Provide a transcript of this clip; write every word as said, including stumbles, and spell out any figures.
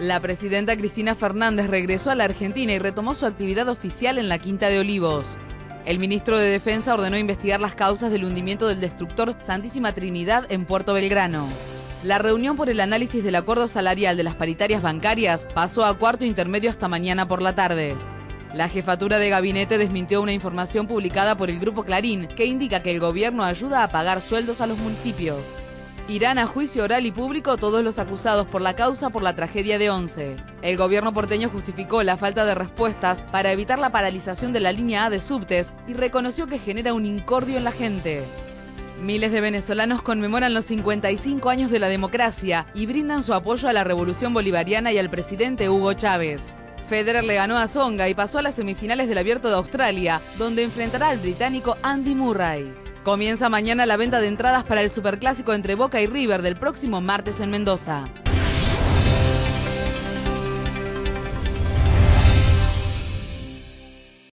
La presidenta Cristina Fernández regresó a la Argentina y retomó su actividad oficial en la Quinta de Olivos. El ministro de Defensa ordenó investigar las causas del hundimiento del destructor Santísima Trinidad en Puerto Belgrano. La reunión por el análisis del acuerdo salarial de las paritarias bancarias pasó a cuarto intermedio hasta mañana por la tarde. La jefatura de gabinete desmintió una información publicada por el Grupo Clarín que indica que el gobierno ayuda a pagar sueldos a los municipios. Irán a juicio oral y público todos los acusados por la causa por la tragedia de Once. El gobierno porteño justificó la falta de respuestas para evitar la paralización de la línea A de Subtes y reconoció que genera un incordio en la gente. Miles de venezolanos conmemoran los cincuenta y cinco años de la democracia y brindan su apoyo a la revolución bolivariana y al presidente Hugo Chávez. Federer le ganó a Tsonga y pasó a las semifinales del Abierto de Australia, donde enfrentará al británico Andy Murray. Comienza mañana la venta de entradas para el Superclásico entre Boca y River del próximo martes en Mendoza.